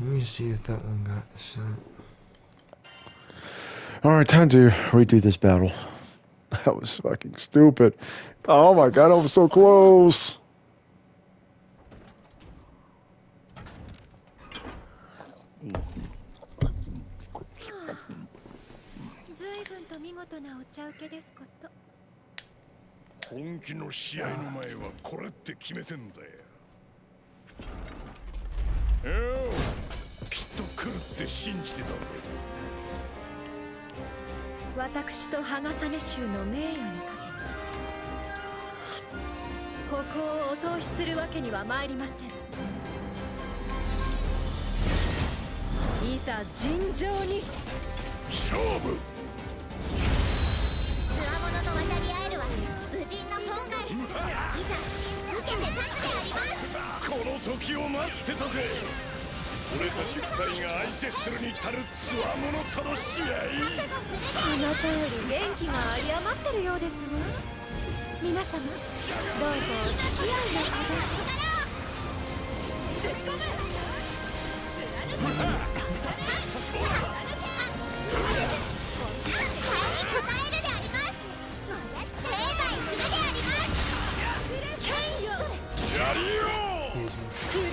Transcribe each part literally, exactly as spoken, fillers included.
Let me see if that one got sent. Alright, time to redo this battle. That was fucking stupid. Oh my god, I was so close!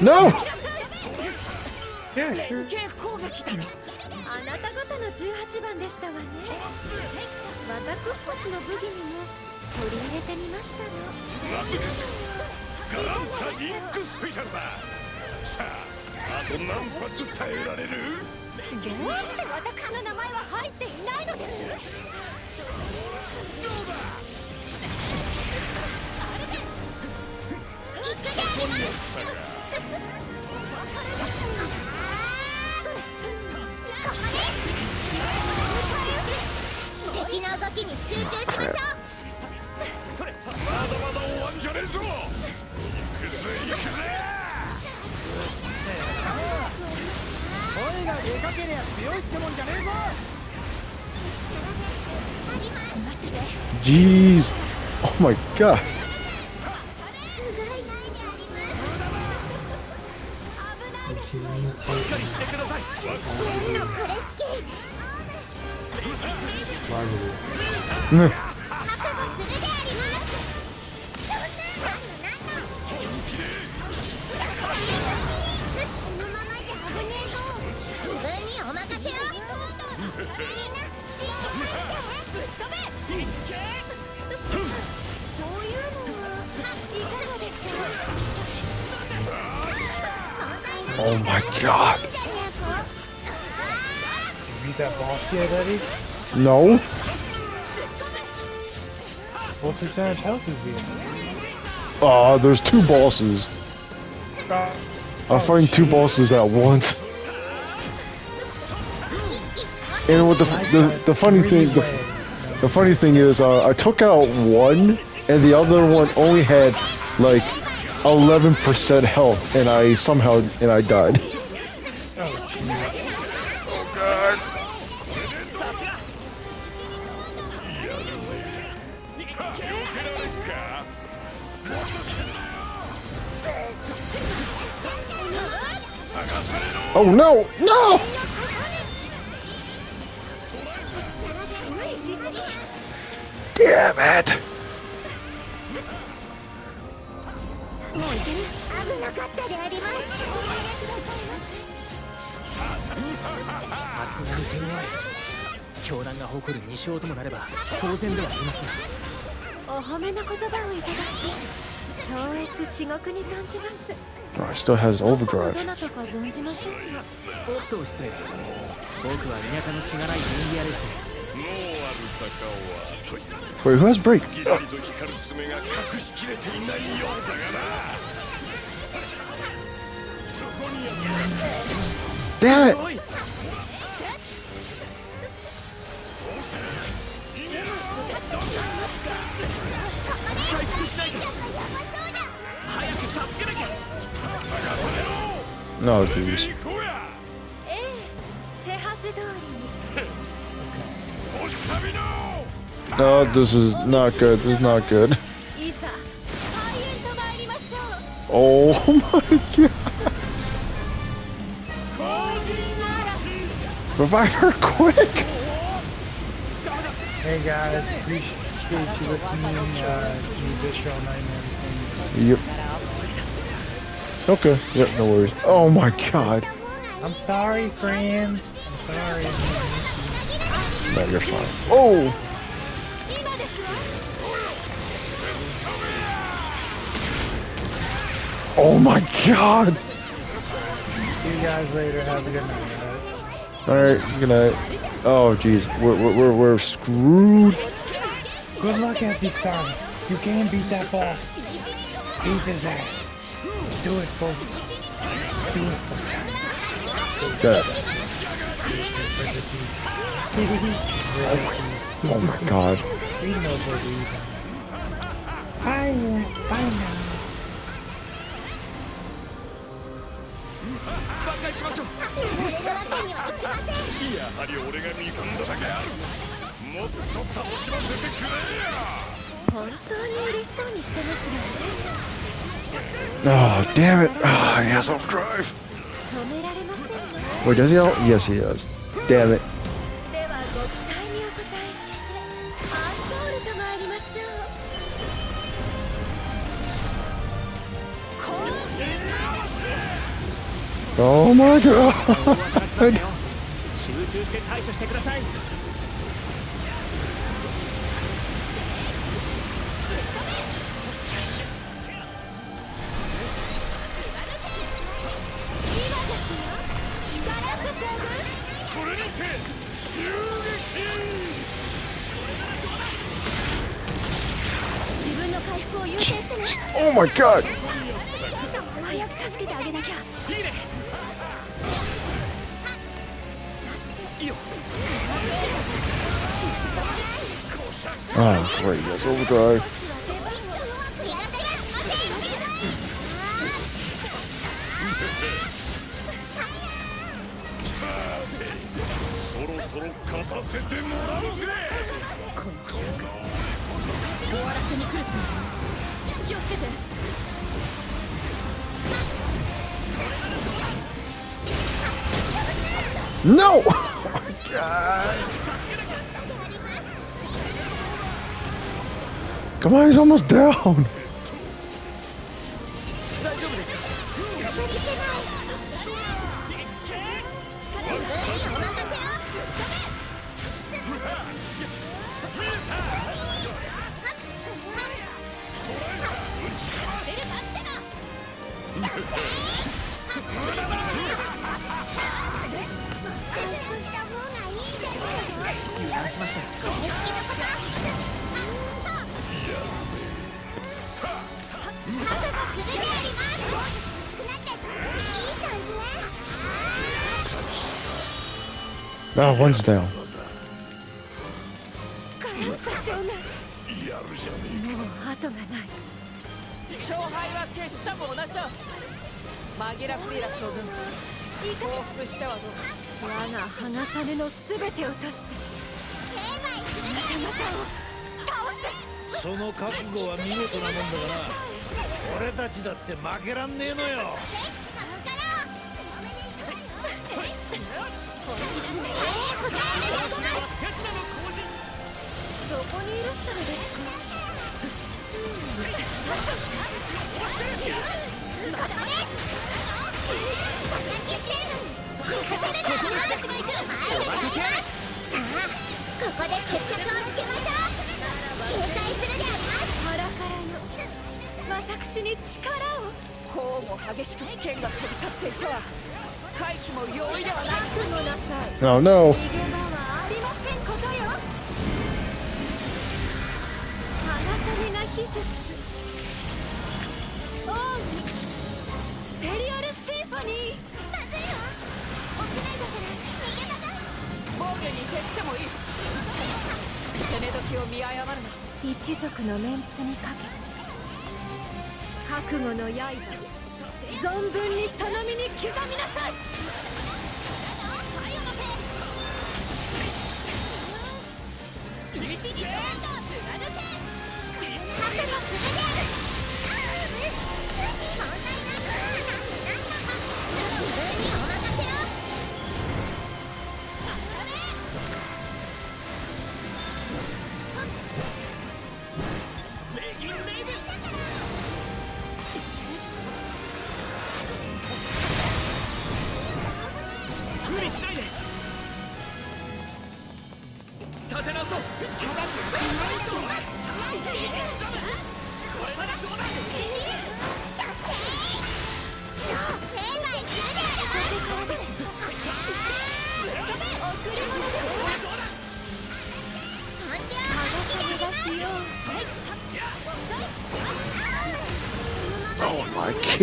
No! Yeah, sure. Jeez. Oh my god. Oh my god. You beat that boss yet, Eddie? No. What's the giant health is being? Ah, uh, there's two bosses. Uh, I find oh, two bosses at once. And what the the, the funny thing the, the funny thing is, uh, I took out one, and the other one only had like eleven percent health, and I somehow and I died. Oh god! Oh no! No! Damn it! Oh, it still has overdrive. Wait, who has break? Damn it! No, jeez. No, this is not good. This is not good. Oh my god! Revive her quick! Hey guys, appreciate you listening uh, to this show nightmare. Yep. Okay, yep, no worries. Oh my god. I'm sorry, friend. I'm sorry. No, you're fine. Oh! Oh my god! See you guys later, have a good night. Alright, good night. Oh jeez, we're, we're, we're screwed. Good luck at this time. You can beat that boss. Beat his ass. Do it, folks. Do it, folks. Good. Oh my god. Hi, bye now. Oh, damn it. Ah, oh, he has off drive. Wait, does he all? Yes, he does. Damn it. Oh my god! Oh my god! Oh, great, yes, overdrive. No! Oh my god! Come on, he's almost down! Oh, one's down. Oh no!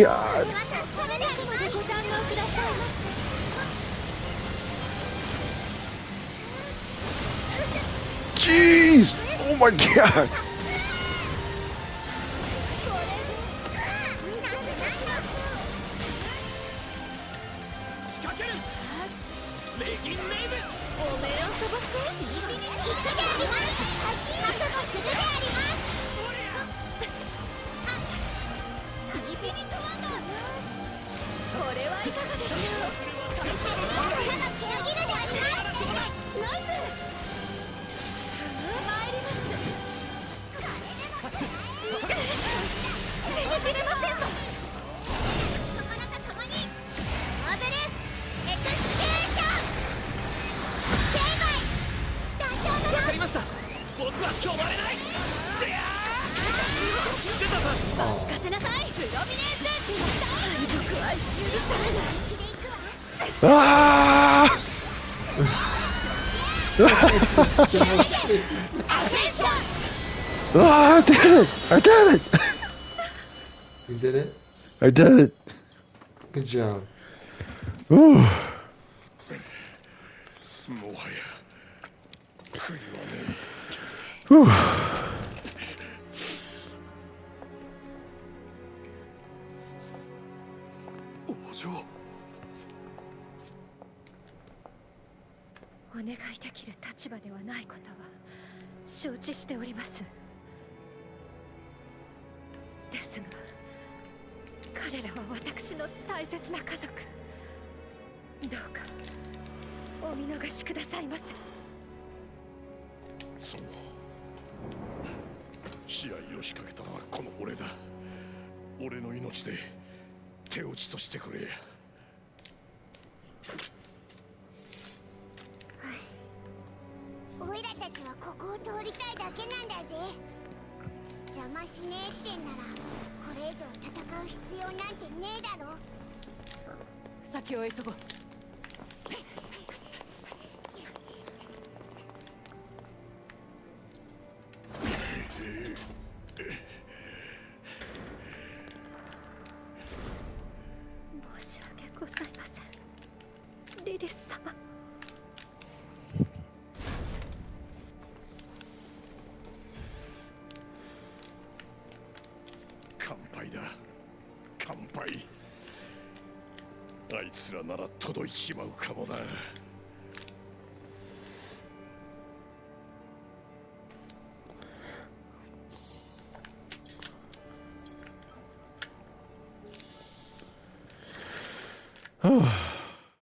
God. Jeez! Oh my God! Ah! Ah, I did it! I did it! You did it? I did it! Good job. Ooh. Whew.なら届いちまうかもな。